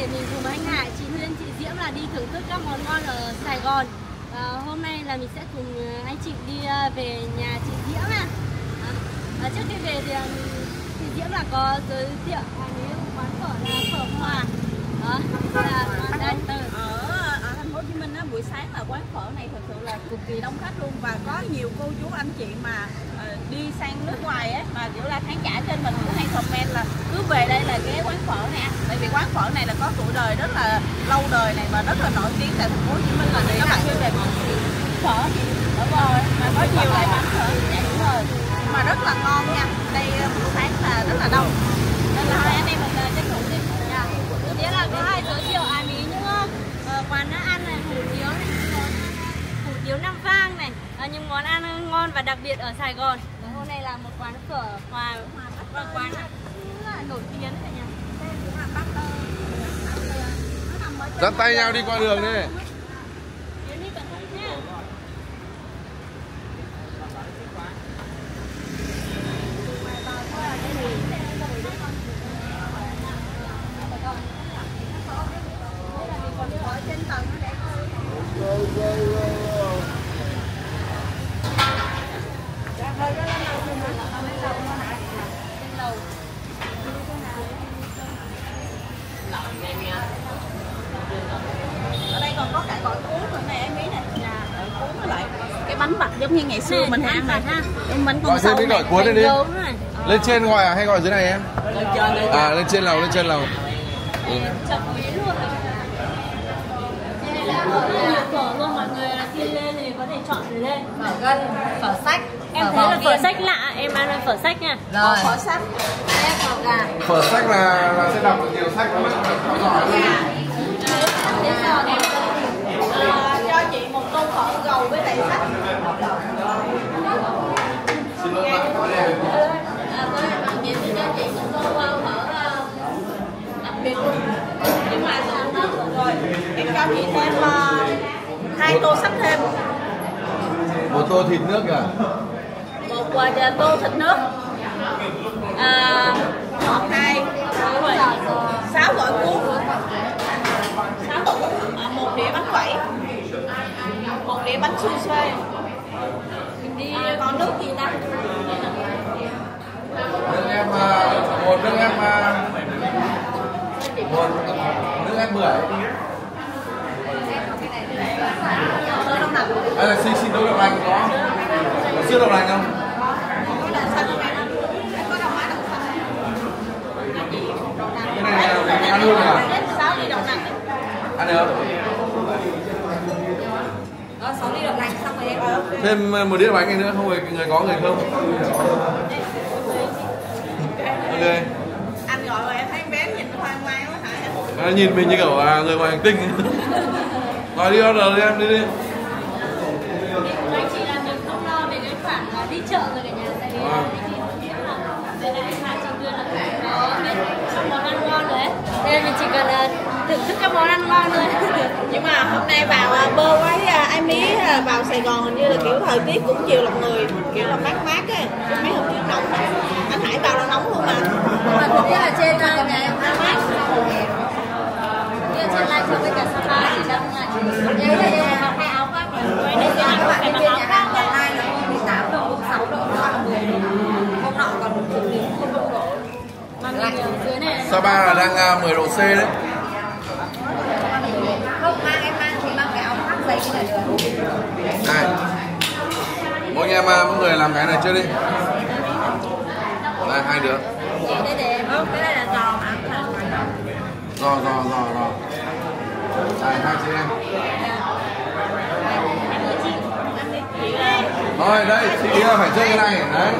thì mình cùng với anh Hải, chị Huyên, chị Diễm là đi thưởng thức các món ngon ở Sài Gòn. Và hôm nay là mình sẽ cùng anh chị đi về nhà chị Diễm à. Trước khi về thì chị Diễm là có giới thiệu quán phở là phở Hòa. Đó, là ở Thành phố Hồ Chí Minh á, buổi sáng là quán phở này thật sự là cực kỳ đông khách luôn, và có nhiều cô chú anh chị mà đi sang nước ngoài ấy, mà kiểu là khán giả trên mình cũng hay comment là cứ về đây là ghé quán phở này ăn, tại vì quán phở này là có tuổi đời rất là lâu đời này và rất là nổi tiếng tại Thành phố Hồ Chí Minh. Là các bạn như về một phở ở rồi mà có nhiều loại bánh phở dạ đúng rồi, mà rất là ngon nha. Đây buổi sáng là rất là đông nên là hai anh em mình tranh thủ đi. Tôi biết là có ai giới thiệu Ái Mí những quán ăn này, hủ tiếu Nam Vang này, những món ăn ngon và đặc biệt ở Sài Gòn. Hôm nay là một quán phở Hoà Pasteur, quán nổi tiếng cả nhà. Dắt tay nhau đi qua đường đi. Như ngày xưa này, mình ăn này ha, bánh con sâu này, cuốn đi. Lên trên gọi à hay gọi dưới này em? Lên trên, lên trên. À lên trên lầu. Ừ. Phở luôn, mọi người khi lên thì có thể chọn để lên phở gân, phở sách. Em thấy là phở sách lạ, em ăn phở sách nha. Rồi. Phở sách, phở gà. Phở sách là sẽ đọc nhiều sách lắm. Cho chị một tô phở gầu với lại sách. Em cho chị thêm 2 tô sắp thêm. Một tô thịt nước à? Một tô thịt nước. 6 gói cuốn. 6 gói cuốn, 1 đĩa bánh quẩy. 1 đĩa bánh xôi xê. Đi còn nước gì ta? Nước em bưởi. Đây là xin đậu lành có. Có siêu đậu lành không? Cái này là ăn luôn à? Ăn được. Có 6 ly đậu lành xong rồi em ơi. Thêm 1 đĩa bánh này nữa, không phải người có người không. Ok. Anh gọi rồi em thấy bé nhìn nó hoang mang quá hả? Nó nhìn mình như kiểu người ngoài hành tinh. Rồi đi order đi em, đi. Anh chị làm việc không lo về cái khoản là đi chợ rồi cả nhà, tại vì anh chị cũng biết là về đây anh Hà cho đưa là có biết trong món ăn ngon rồi ấy. Nên mình chỉ cần thưởng thức các món ăn ngon thôi. Nhưng mà hôm nay vào Pơ với Ái Mí vào Sài Gòn hình như là kiểu thời tiết cũng chiều lòng người, kiểu là mát ấy, mấy hôm trước nóng lắm. Anh Hải vào là nóng luôn mà. Mà thực tế là trên nhà em ăn mát. Như trên live show với cả Sapa thì đang là chỉ áo khoác rồi. Sapa là đang 10 độ C đấy. Không mang em mang thì mang cái áo khoác dày như này được. Này, mỗi anh em mỗi người làm cái này trước đi. Đây 2 đứa. Cái này là giò mà. Giò. Đây 2 chị em. Rồi đây chị phải chơi cái này đấy.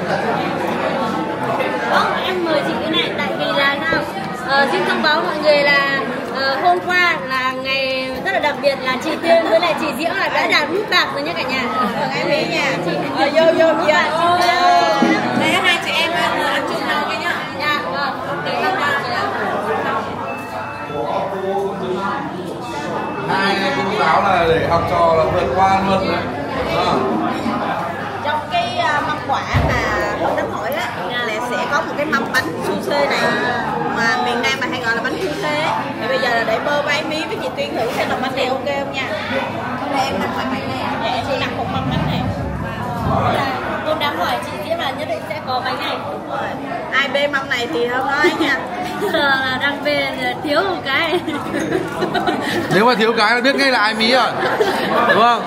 Em mời chị cái này tại vì là sao? Xin thông báo mọi người là hôm qua là ngày rất là đặc biệt là chị Tiên với lại chị Diễm là đã đạt nút bạc rồi nhé cả nhà. Em thấy nhà chị vô kìa. Đấy hai chị em ăn chung nhau với nhá. Dạ vâng. Hai cô giáo là để học trò là vượt qua luôn đấy. Trong cái mâm quả mà hôm đám hỏi á là sẽ có một cái mâm bánh su xê này mà miền Nam mà hay gọi là bánh su xê. Thì bây giờ là để Pơ và Ái Mí với chị Tuyên thử xem là bánh này ok không nha. Hôm nay em đặt khoảng bánh này. Dạ em đặt một mâm bánh này. Hôm đã hỏi chị Diễm là nhất định sẽ có bánh này. Đúng rồi. Ai bê mâm này thì không nói nha. Là đang bê thiếu một cái. Nếu mà thiếu cái là biết ngay là Ái Mí rồi. Đúng không?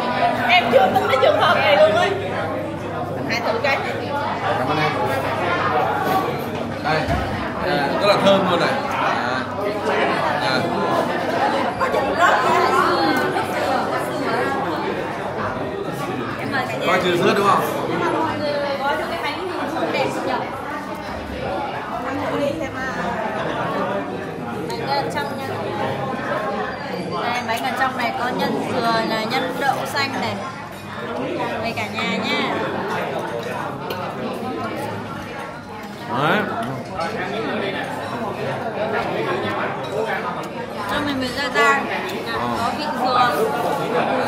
Em chưa từng đến trường hợp này luôn ấy. Hãy thử cái này. Cảm ơn em. Đây, rất là thơm luôn này. Coi trừ rớt đúng không? Có được cái bánh thì sống đẹp nhỉ? Ăn thử đi xem à. Bánh ở trong nha. Đây, bánh ở trong này có nhân dừa là nhân đậu xanh này. Mời cả nhà nha. Đấy. Cho mình ra ra có vị dừa, ngon.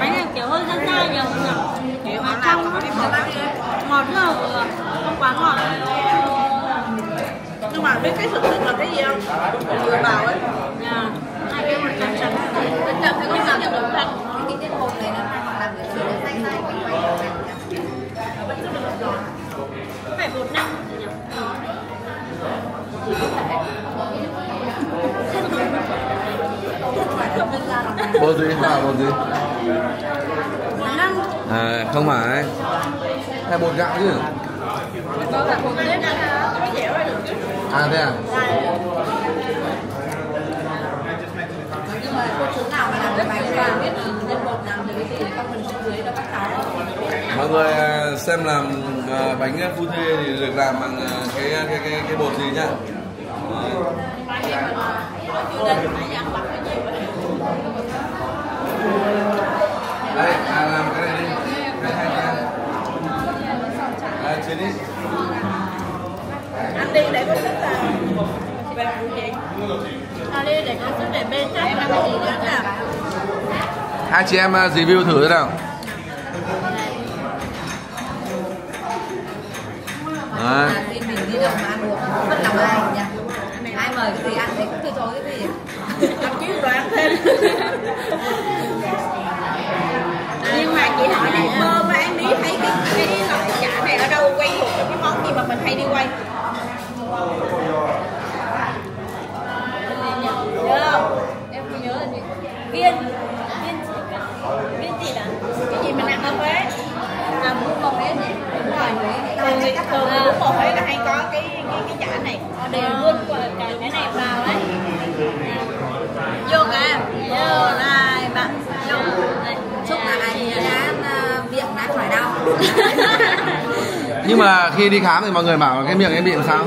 Bánh này kiểu hơi ra ra nhiều nhỉ? Mà trong ngọt ngọt, không quá ngọt. Nhưng mà biết cái thực sự là cái gì không? Dừa vào ấy. Ai kêu một trắng trắng, trắng trắng thì không làm được đúng không? Cái tiết hồn này nó làm được dừa xanh xanh, phải 1 năm nhỉ? Bố gì hả? Bố gì? 1 năm. À không phải. Hay bột gạo chứ. À thế à? Nhưng mà cô chú nào mà làm cái bánh thì biết nhân bột làm được cái gì các phần trên dưới nó bắt táo. Mọi người xem làm bánh phu thê thì được làm bằng cái bột gì nhá. Đây, làm cái này đi. Đây, chế đi. Ăn đi để con sức là về phụ chị. Ăn đi để con sức để bê chắc là cái gì nữa nhỉ? Hai chị em review thử thế nào. À. Thì mình đi đâu mà ăn uống bất lòng ai nha. Ai mời thì ăn thì cũng từ chối cái gì. Ăn chứ rồi ăn thêm. Nhưng mà chị hỏi này Pơ và Ái Mí thấy cái loại chả này ở đâu quen thuộc cho cái món gì mà mình hay đi quay. Em không nhớ là gì. Viên. Viên gì là cái gì mình ăn ở Huế. À bún bò Huế gì. Đúng rồi. Thường bún bò Huế là hay có cái chả này. Để luôn cái này vào đấy. Vô cả. Vô lại bạn. Vô. Chúc là anh đã miệng đã khỏi đau. Nhưng mà khi đi khám thì mọi người bảo cái miệng em bị làm sao?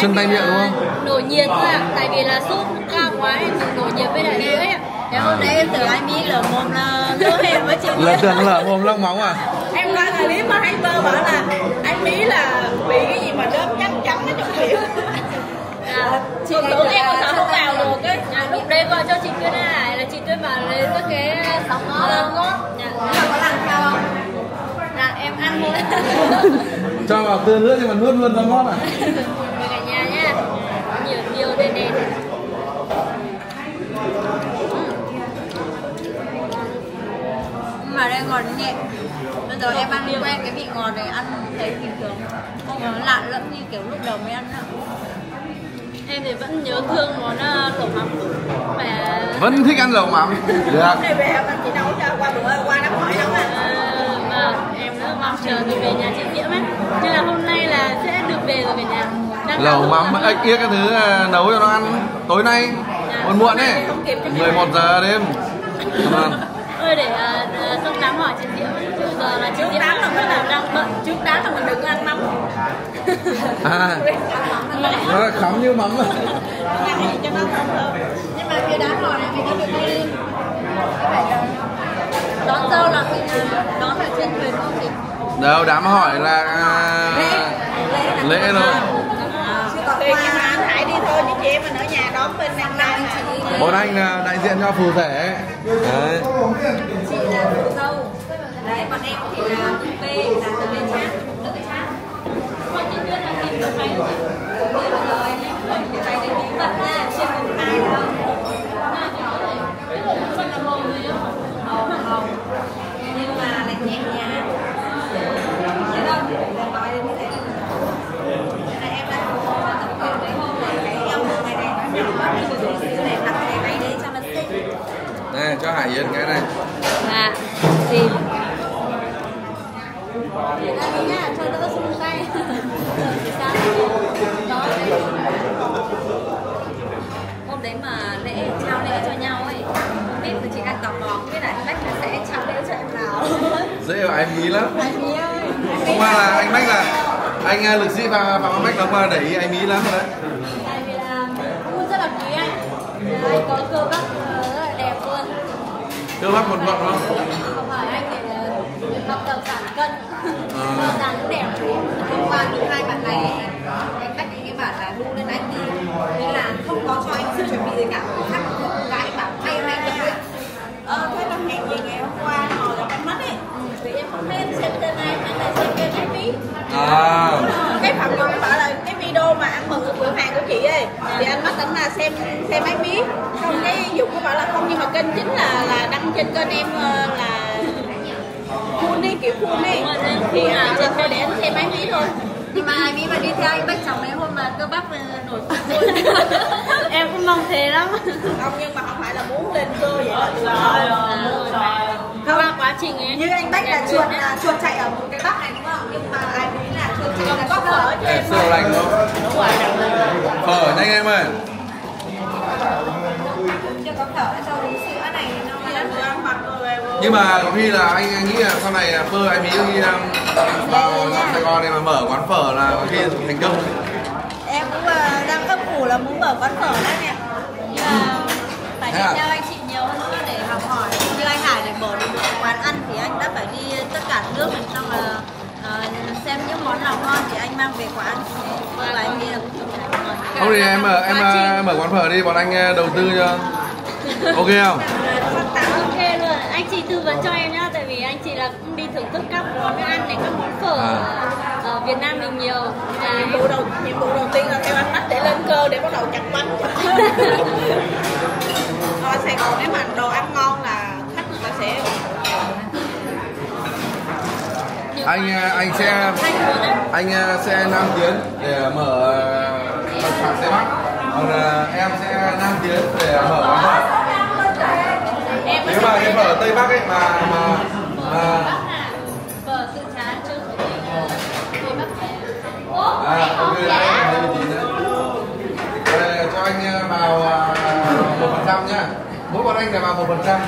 Chân tay miệng đúng không? Nổi nhiệt ra, tại vì là sốt cao quá em nổi nhiệt với lại lưỡi ạ. Hôm nay em tưởng Ái Mí lở mồm là lỡ em với chị. Lỡ tưởng lở mồm lông móng à? Em nói là clip mà hay Pơ bảo là Ái Mí là bị cái gì mà đớp chắc chắn ở trong miệng. Chị tưởng em còn sợ không vào được ấy. Lúc đấy gọi cho chị Tuyên này là chị Tuyên bảo lấy các cái sóng ngót. Có làm sao không? Là em ăn luôn. Cho vào tươi nữa nhưng mà nuốt luôn ra ngót à? Mời cả nhà nha. Nhiều đèn đèn. Mà đây ngọt nhẹ. Bây giờ em ăn quen cái vị ngọt này ăn thấy bình thường. Không có lạ lẫm như kiểu lúc đầu mới ăn ạ. Em thì vẫn nhớ thương món lẩu mắm. Mà... vẫn thích ăn lẩu mắm. Được. Hôm nay về em ăn chị nấu cho qua bữa qua đám hỏi lắm ạ. Mà em rất mong chờ tôi về nhà chị Diễm ấy. Nhưng là hôm nay là sẽ được về rồi về nhà. Đang lẩu mắm ếch yếc các thứ nấu cho nó ăn tối nay. Còn muộn ấy. 11 giờ đêm. Ơi để xong đám hỏi chị Diễm. Chứ giờ là chị Diễm là đang bận. Trước đám là mình đừng ăn mắm. À, nó là khắm như mắm. Nhưng mà phía đám hỏi này mình có được đi. Đón dâu là mình đón ở trên thuyền không chị? Đâu, đám hỏi là lễ rồi. Tùy khi mà anh Hải đi thôi chứ chị em mình ở nhà đón bên Nam Nam. Bọn anh là đại diện cho phù thể. Đấy. Chị là phù dâu. Đấy, bọn em thì là phù bê, là phù bê chát. Đây, cho Hải Yên cái này. Dạ. Gì? Hôm đấy mà lễ trao lễ cho nhau ấy, biết thì chị đang tò mò biết là anh Bách nó sẽ trao lễ cho em nào. Dễ là anh Mí lắm. Anh Mí ơi. Hôm qua là anh Bách là anh lực sĩ và anh Bách nó qua đẩy anh Mí lắm rồi đấy. Tại vì là cũng rất là quý anh có cơ bắp rất là đẹp luôn. Cơ bắp một vòng không? Không phải anh thì tập tập giảm cân. Tập giảm cũng đẹp. Hôm qua thì hai bạn này anh Bách cái bạn là đu lên anh đi. Nên là không có cho anh sự chuẩn bị gì cả. Khác gái bảo thay em anh lại. Thế là hẹn về ngày hôm qua họ là con mất ấy. Vì em không nên xem tên này, anh lại xem tên Ái Mí. Cái Phạm Dũng bảo là cái video mà ăn mừng ở cửa hàng của chị ấy thì anh mất tính là xem Ái Mí. Không cái Dũng có bảo là không, nhưng mà kênh chính là đăng trên kênh em là khuôn đi, kiểu khuôn đi thì là thôi để anh xem Ái Mí thôi. Nhưng mà Ái Mí mà đi theo anh Bách chồng mấy hôm mà cơ bắp nổi luôn. Em cũng mong thế lắm. Không, nhưng mà không phải là muốn lên cơ vậy. Trời ơi. Qua quá trình ấy. Như anh Bách là chuột chạy ở một cái bắp này đúng không? Nhưng mà Ái Mí là chuột chạy là có phở cho em. Phở lành không? Đúng rồi. Phở nhanh em ơi. Chưa có phở cho đúng sữa này nó là đồ ăn mặc rồi. Nhưng mà có khi là anh nghĩ là sau này Pơ Ái Mí vào Sài Gòn này mà mở quán phở là có khi thành công. Em cũng đang ấp ủ là muốn mở quán phở đấy nè. Nhưng mà phải đi theo anh chị nhiều hơn nữa để học hỏi. Như anh Hải để mở được quán ăn thì anh đã phải đi tất cả nước mình, xong là xem những món nào ngon thì anh mang về quán Pơ Ái Mí. Không thì em mở quán phở đi, bọn anh đầu tư cho. Ok không? Anh chị tư vấn cho em nhá, tại vì anh chị là cũng đi thưởng thức các món ăn này, các món phở ở Việt Nam mình nhiều. Nhiệm vụ đầu tiên là theo anh Bách để lên cơ, để bắt đầu chặt bánh. Ở Sài Gòn nếu mà đồ ăn ngon là khách người ta sẽ anh sẽ nam tiến để mở quán Tây Bắc, còn em sẽ nam tiến để mở quán phở. Nếu mà cái phở Tây Bắc ấy mà phở tự chán chứ Tây Bắc chán. Ok đấy, cho anh vào 1% nhá. Mỗi bọn anh là vào 1%.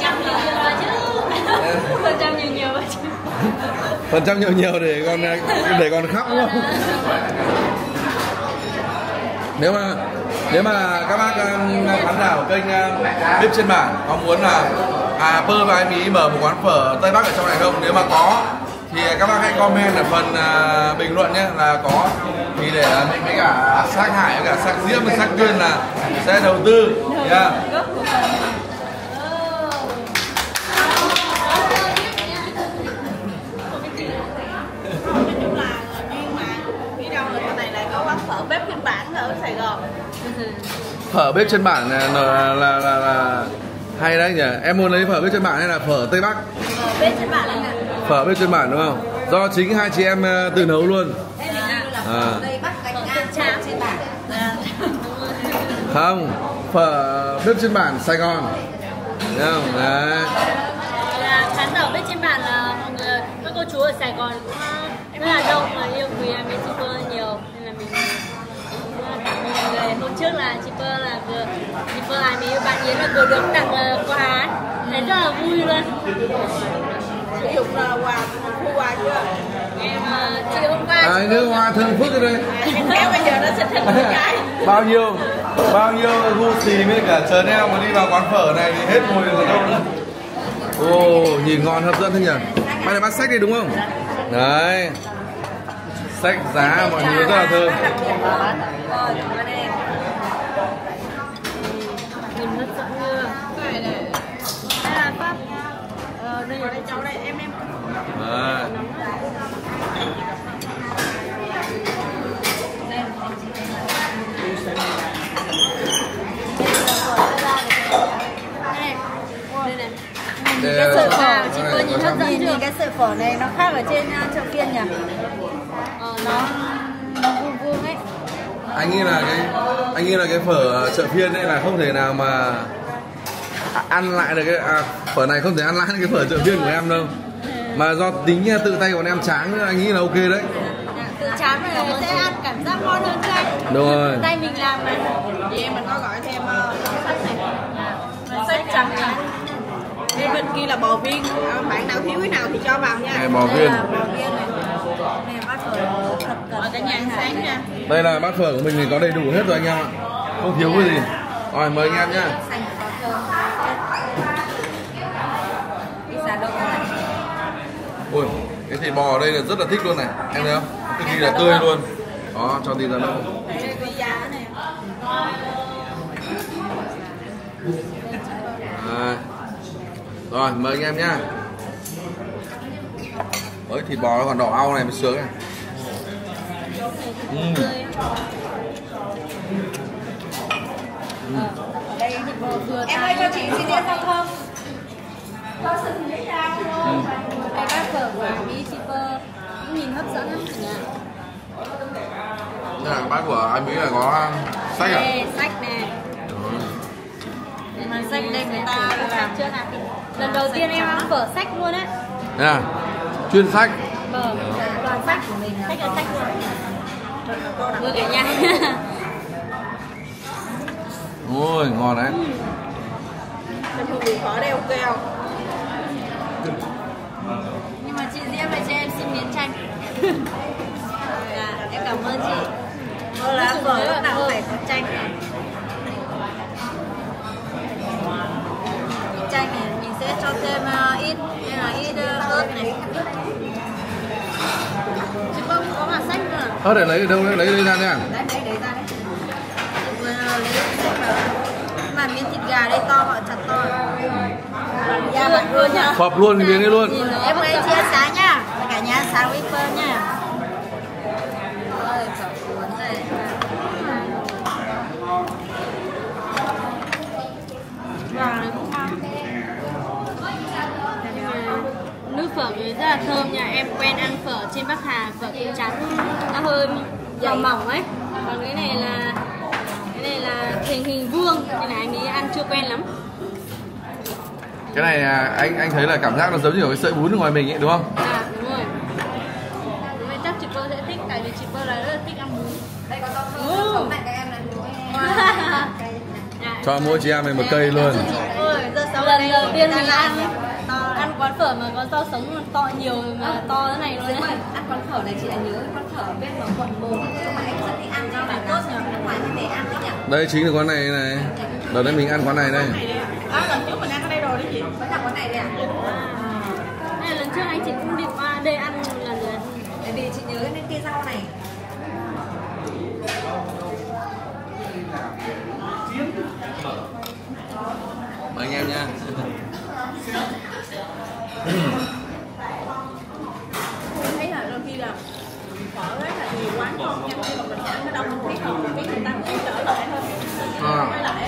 98% nhiều rồi chứ. Phần trăm nhiều để con khóc luôn. Nếu mà các bác khán giả của kênh Bếp Trên Bản có muốn là Pơ và Ái Mí mở một quán phở Tây Bắc ở trong này không? Nếu mà có thì các bác hãy comment ở phần bình luận nhé, là có thì để mình với cả Sắc Hải với cả Sắc Diễm và Sắc Tuyên là sẽ đầu tư. Yeah. Bếp Trên Bản ở Sài Gòn. Phở Bếp Trên Bản là hay đấy nhỉ. Em muốn lấy phở Bếp Trên Bản hay là phở Tây Bắc? Phở Bếp Trên Bản đấy ạ. Phở Bếp Trên Bản đúng không? Do chính hai chị em tự nấu luôn. Em là phở Tây Bắc cánh ngang trang trên bản. Không, phở Bếp Trên Bản Sài Gòn. Đấy không? Đấy. Là khán giả Bếp Trên Bản là mọi người, các cô chú ở Sài Gòn cũng rất là đông mà yêu quý em YouTuber nhiều. Hôm trước là chị Pơ Ái Mí bạn Yến là cô được tặng quà, thấy rất là vui luôn. Chị Dũng là quà chưa? Em chị hôm qua. Nước hoa thơm phức rồi đây. Kéo bây giờ nó sẽ thành một cái. Bao nhiêu gu xì với cả chờ neo mà đi vào quán phở này thì hết mùi rồi đâu nữa. Ồ, nhìn ngon hấp dẫn thế nhỉ? Bạn này bán sách đây đúng không? Đấy. Sách giá mọi người rất là thơm. Đây là Pháp. Đây cháu đây em À. Cái sợi phở, chị Pơ nhìn hấp dẫn chưa? Cái sợi phở này nó khác ở trên chợ phiên nhỉ? Nó vuông vuông ấy. Anh nghĩ là cái phở chợ phiên ấy là không thể nào mà ăn lại được cái phở này, không thể ăn lại cái phở chợ phiên của em đâu. Mà do tính tự tay của em tráng, anh nghĩ là ok đấy. Tự tráng này sẽ ăn cảm giác ngon hơn chứ anh. Đúng rồi. Tay mình làm này. Thì em mình có gọi thêm sách này. Sách trắng này. Bên kia là bò viên, bạn nào thiếu cái nào thì cho vào nha. Đây, bò viên. Đây là bát phở ở cái nhà sáng nha. Đây là bát phở của mình thì có đầy đủ hết rồi anh em ạ. Không thiếu cái gì. Rồi mời anh em nhá. Ui, cái thịt bò ở đây là rất là thích luôn này. Em thấy không? Cực kỳ là tươi luôn. Đó, cho thịt ra đâu. Đây. Rồi, mời anh em nhá. Ôi, thịt bò nó còn đỏ au này mới sướng này. Em ơi, cho chị xin tiền xong không? Có sự lấy ra không? Cái bát phở của Ái Mí, chị Pơ cũng nhìn hấp dẫn lắm cả nhà. Đây là bát của Ái Mí là có sách à? Đây, sách này. Sách đây người ta làm chưa nào? Lần đầu tiên em ăn phở sách luôn á. À, chuyên sách. Vâng, toàn sách của mình. Sách là sách luôn. Vừa cả nhà. Ôi, ngon đấy. Cái hương vị phở đây ok không? Nhưng mà chị Diễm lại cho em xin miếng chanh. Dạ, em cảm ơn chị. Thôi là phở lúc nào phải có chanh. Chanh này mình sẽ cho thêm ít ớt này. Chị Pơ có mà sách nữa. Ớt để lấy ở đâu đấy, lấy đây ra nha. Đấy ra đấy. Lấy sách vào. Mà miếng thịt gà đây to họ chặt to. Dạ mặt luôn nhá. Phập luôn miếng đấy luôn. Em ơi chị ăn sáng nhá. Cả nhà ăn sáng với Pơ nhá. Ơi phập cuốn này. Nước phở thì rất là thơm nha, em quen ăn phở trên Bắc Hà, phở cũng trắng, nó hơi mỏng mỏng ấy. Còn cái này là hình vuông, cái này anh ấy ăn chưa quen lắm. Cái này anh thấy là cảm giác nó giống như cái sợi bún ở ngoài mình ấy đúng không? À đúng rồi. Đúng rồi, chắc chị Pơ sẽ thích, tại vì chị Pơ là rất là thích ăn bún. Đây có rau thơm, sống mạnh em là đúng em. Cho mỗi chị em này một cây luôn. Lần đầu tiên mình ăn quán phở mà có rau sống còn to nhiều mà to thế này luôn đấy. Ăn quán phở này chị lại nhớ quán phở ở bên quận 1 mà anh rất thích ăn, rau tốt nhờ nước ngoài thì để ăn đấy nhỉ. Đây chính là quán này này. Đợt đấy mình ăn quán này đây. À lần trước mình ăn ở đây rồi đấy chị. Vẫn là quán này đấy. Đây lần trước anh chị cũng đi qua đây ăn một lần rồi. Tại vì chị nhớ nên kia rau này. Mời anh em nha. Em thấy là đôi khi là phở rất là nhiều quán ngon nha, khi mà mình ăn ở đâu mình biết không, mình biết người ta cũng trở lại hơn. Với lại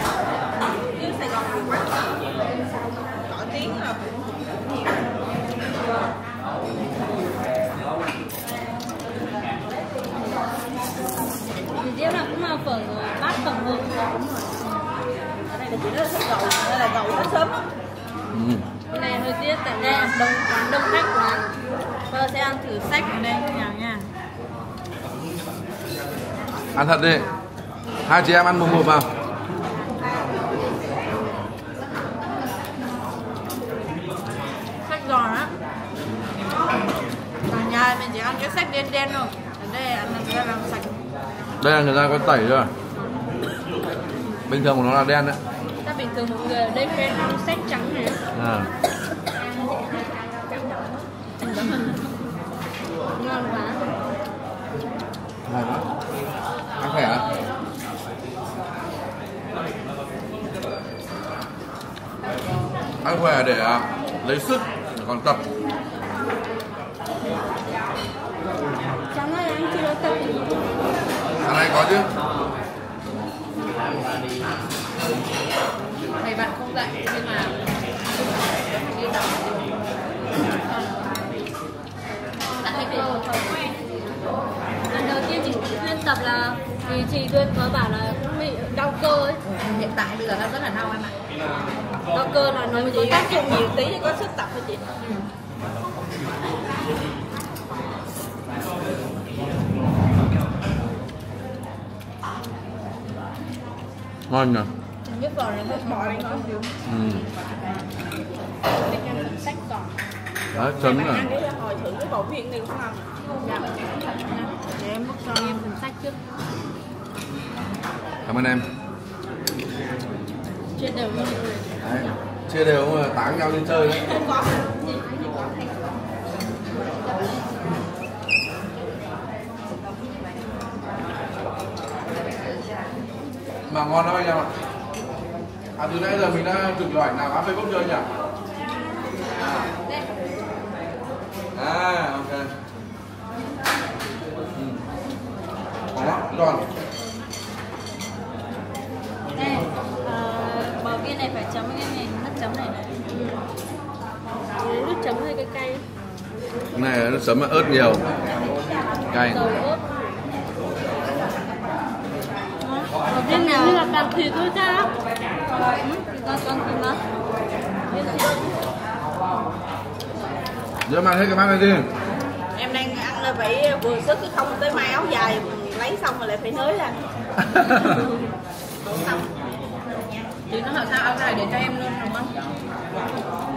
nếu Sài Gòn thì quán phở nổi tiếng là cũng nhiều. Tiếp là cũng là phở bát tổng hợp. Ở đây là chỉ rất là thích gầu, đây là gầu rất sớm. Hôm nay hơi tiếc tại đây là đông khách quá. Pơ sẽ ăn thử sách ở đây nha. Ăn thật đi. Hai chị em ăn một hộp vào. Sách giòn á. Ở nhà mình chỉ ăn cái sách đen đen thôi. Ở đây ăn là làm sạch. Đây là người ta có tẩy rồi. Bình thường của nó là đen đấy. Ta bình thường mọi người ở đây quen ăn sách trắng này. À. Ngon quá. Ngon quá. Ăn khỏe hả? Ăn khỏe để lấy sức còn tập. Ở đây có chứ. Thầy bạn không dạy nhưng mà đã thấy Pơ. Lần đầu tiên chị luyện tập là vì chị Duyên có bảo là cũng bị đau cơ ấy. Hiện tại bây giờ nó rất là đau em ạ. Đau cơ là nó có tác dụng nhiều tí thì có sức tập thôi chị. Ngon nhỉ? Biết rồi là nước bò này ngon chứ. Đấy, chấm rồi. Ăn cái hồi thử cái bầu viên này đúng không? Dạ. Để em múc cho em phần sách trước. Cảm ơn em. Chia đều luôn. Đấy, chia đều mà tán nhau đi chơi đấy. Mà ngon lắm anh em ạ. À, từ nãy giờ mình đã chụp được ảnh nào bán Facebook chưa anh nhỉ? À, ok. Ngon lắm, giòn. Đây, bò kia này phải chấm cái này, nước chấm này. Nước chấm hơi cay cay. Cái này nó chấm ớt nhiều. Cay. Dầu ớt. Nên nào như là càng thịt thôi cha. Giờ mang hết cái bát này đi. Em đang ăn là phải vừa sức chứ không tới mai áo dài mình lấy xong rồi lại phải nới lên. Chị nói là sao áo dài để cho em luôn đúng không?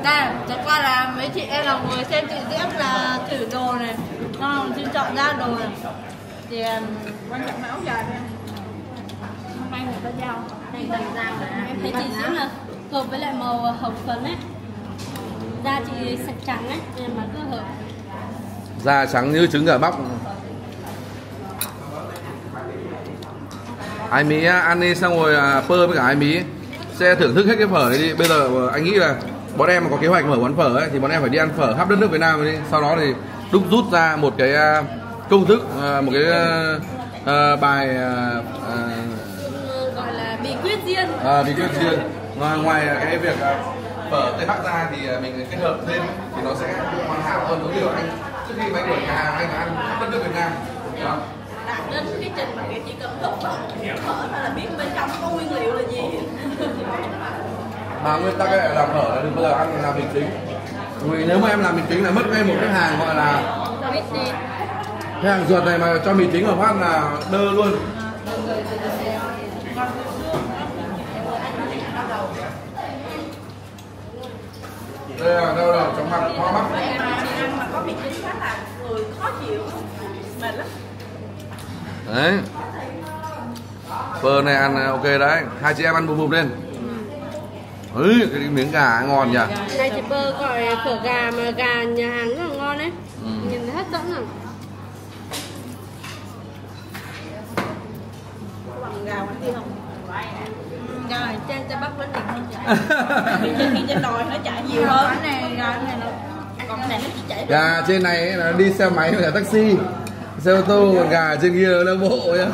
Đây, thật ra là mấy chị em là người xem chị Diễm là thử đồ này, xong chị chọn ra đồ này. Thì quan trọng là áo dài thôi. Người ta giao này tầng dao là em thấy chị Diễm là hợp với lại màu hồng phấn ấy, da chị sạch trắng ấy mà cứ hợp da trắng như trứng gà bóc. Ái Mí ăn đi xong rồi Pơ với cả Ái Mí sẽ thưởng thức hết cái phở này đi. Bây giờ anh nghĩ là bọn em mà có kế hoạch mở quán phở ấy thì bọn em phải đi ăn phở khắp đất nước Việt Nam đi, sau đó thì đúc rút ra một cái công thức, một cái bài bí quyết riêng. Ngoài cái việc phở Tây Bắc ra thì mình kết hợp thêm thì nó sẽ hoàn hảo hơn. Đối điều anh trước khi anh đổi nhà hàng anh ăn khắp đất nước Việt Nam đạt đến cái trình mà chỉ cần đúc phở là biết bên trong có nguyên liệu là gì. Mà nguyên tắc cái làm phở là đừng bao giờ ăn làm bình chính, vì nếu mà em làm bình chính là mất ngay một cái hàng gọi là cái hàng ruột này, mà cho mì chính ở phát là đơ luôn. Đây là đau đầu, chóng mặt, khó mắt. Em ăn mà có mì chính phát là người khó chịu, mệt lắm. Đấy, Pơ này ăn ok đấy, hai chị em ăn bùm bùm lên. Ấy, cái miếng gà ngon nhỉ. Đây chị Pơ gọi phở gà mà gà nhà hàng rất là ngon đấy, nhìn hấp dẫn rồi. Bằng gà bán đi không? Rồi, trên Bắc vẫn đỉnh hơn chạy. Trên đồi nó chạy nhiều hơn. Cái này nó còn cái này nó chỉ chạy. Gà trên này nó đi xe máy hoặc là taxi, xe ô tô, còn gà trên kia nó bộ nhá.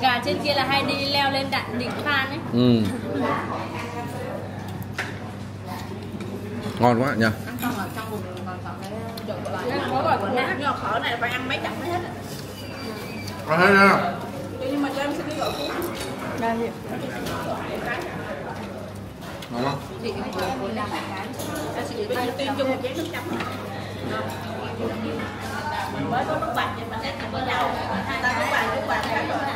Gà trên kia là hay đi leo lên đạn đỉnh Phan ấy. Ngon quá nhỉ. Ăn xong ở trong vùng còn có cái đậu bò của nãy, nhưng mà phở này phải ăn mấy chặng mới hết. Còn hết nữa. Nhưng mà cho em xin đi gọi cuốn. Đây nhỉ. Ngon không? Chị cho một chén nước chấm. Mới có nước bạch nhưng mà nét là đâu. Nước bạch cả chỗ này.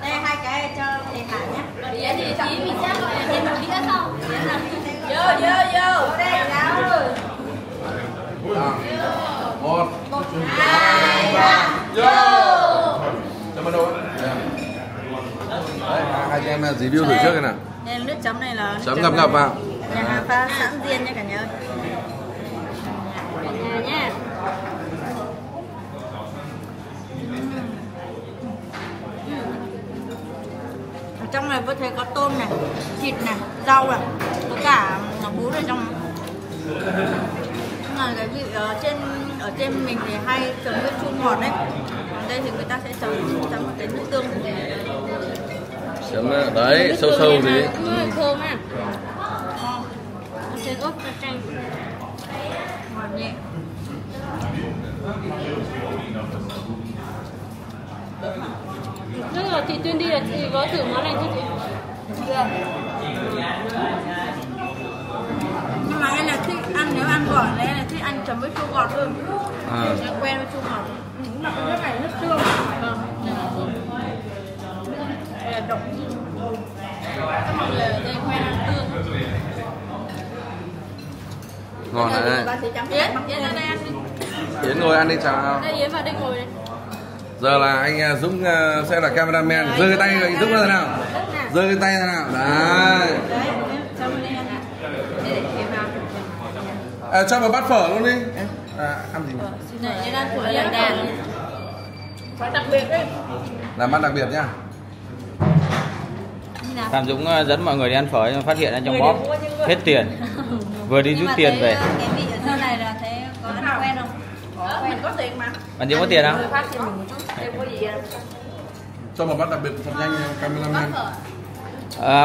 Đây hai cái cho thầy Hà nhé. Vậy thì chỉ mình chắc là em đi hết không? Vô. Đây là rồi. 1 2 3 vô. Chấm đâu á? Hai chị em review thử trước đây nào. Đây nước chấm này là chấm ngập vào. Nhà hàng pha sẵn riêng nha cả nhà ơi. Cả nhà nha. Ở trong này có thấy có tôm này, thịt này, rau này, có cả bún ở trong. Cái vị ở trên mình thì hay chấm với chua ngọt đấy. đây thì người ta sẽ chấm cái nước tương này. Chấm đấy, sâu sâu gì. Thơm á. Nó sẽ ướp cho chanh. Ngọt nhẹ. Rất là chị Tuyên đi là chị có thử món này chứ chị? Được. Nhưng mà em là thích ăn, nếu ăn gỏi là em là thích ăn chấm với chua ngọt hơn. Em quen với chua ngọt. Nhưng mà cái nước này rất tương. Đây là đậu. Các mọi người ở đây quen ăn tương. Ngon rồi đây. Yến ra đây ăn đi. Yến ngồi ăn đi chào. Đây Yến vào đây ngồi này. Giờ là anh Dũng sẽ là cameraman. Giơ cái tay rồi Dũng ra thế nào? Giơ cái tay thế nào? Đấy. À, cho vào bát phở luôn đi. À, ăn gì? Này, ăn của Yến đàn. Bát đặc biệt đấy. Làm bát đặc biệt nhá. Phạm Dũng dẫn mọi người đi ăn phở nhưng phát hiện ăn trong bóp hết tiền. Vừa đi rút tiền về. Cái vị ở chỗ này là thế có ăn quen không? Mình có tiền mà. Bạn Dũng có tiền không? Cho một bát đặc biệt thật nhanh cameraman.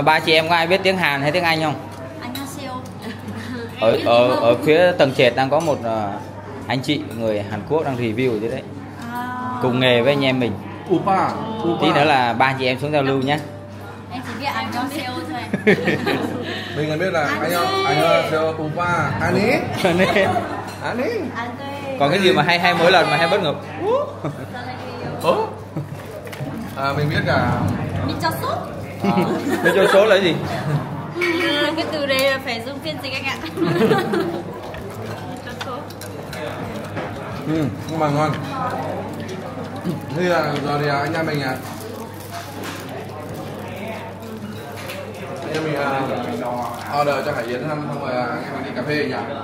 Ba chị em có ai biết tiếng Hàn hay tiếng Anh không? Anh siêu. Ở phía tầng trệt đang có một anh chị người Hàn Quốc đang review dưới đấy. Cùng nghề với anh em mình. Upa. Tí nữa là ba chị em xuống giao lưu nhé. Em chỉ biết anh cho siêu thôi. Mình còn biết là anh siêu Upa. Ani. Còn cái gì mà hay mỗi lần mà hay bất ngờ. Mình biết cả. Mình cho số. Mình cho số là gì? Cái từ đây là phải dùng phiên dịch anh ạ. Cho số. Nhưng mà ngon. Thế là giờ thì anh em mình à. Anh em mình order cho Hải Yến ăn xong rồi anh em mình đi cà phê nhỉ?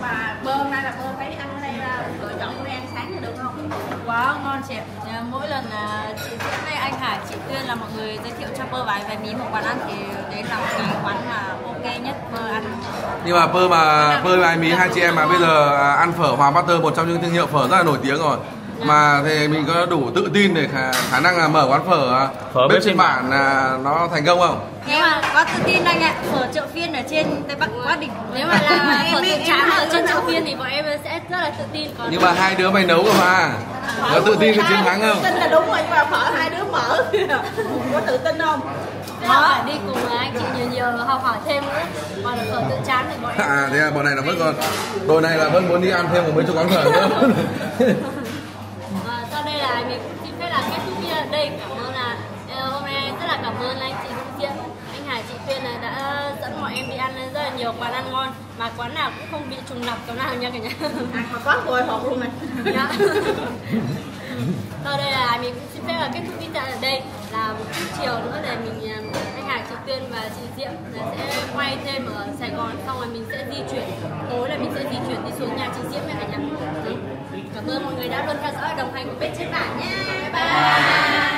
Mà Pơ hôm nay là Pơ phải ăn ở đây là lựa chọn món ăn sáng thì được không? Quá ngon chị. Mỗi lần chị Diễm với anh Hải, chị Tuyên là mọi người giới thiệu cho Pơ vài mí một quán ăn thì đấy là một cái quán mà ok nhất Pơ ăn. Nhưng mà Pơ vài mí hai chị em mà bây giờ ăn phở Hoà Pasteur, một trong những thương hiệu phở rất là nổi tiếng rồi. Mà thì mình có đủ tự tin để khả năng là mở quán phở Bếp Trên Bản là nó thành công không? Nếu mà có tự tin anh ạ, phở Chợ Phiên ở trên Tây Bắc quá đỉnh. Nếu mà là phở Chợ Tráng ở trên Chợ Phiên thì bọn em sẽ rất là tự tin. Còn nhưng mà hai đứa mày nấu rồi mà. Có tự tin cái chiến thắng không? Tự tin là đúng rồi, nhưng mà phở hai đứa mở. Có tự tin không? Phải đi cùng anh chị nhiều học hỏi thêm nữa. Còn phở Chợ Tráng thì bọn em. À thế là bọn này là vẫn còn. Đội này là vẫn muốn đi ăn thêm một mấy chỗ quán phở nữa. Mình xin phép là kết thúc video ở đây. Cảm ơn là hôm nay rất là cảm ơn anh chị Diễm, anh Hải, chị Tuyên là đã dẫn mọi em đi ăn rất là nhiều quán ăn ngon mà quán nào cũng không bị trùng lặp chỗ nào nha cả nhà. À, mà quán hồi hộp luôn này. Sau đây là mình cũng xin phép là kết thúc video ở đây, là một chút chiều nữa là mình anh Hải, chị Tuyên và chị Diễm là sẽ quay thêm ở Sài Gòn, xong rồi mình sẽ di chuyển, tối là mình sẽ di chuyển đi xuống nhà chị Diễm nha cả nhà. Cảm ơn mọi người đã luôn theo dõi đồng hành của Bếp Trên Bản nhé. Bye bye.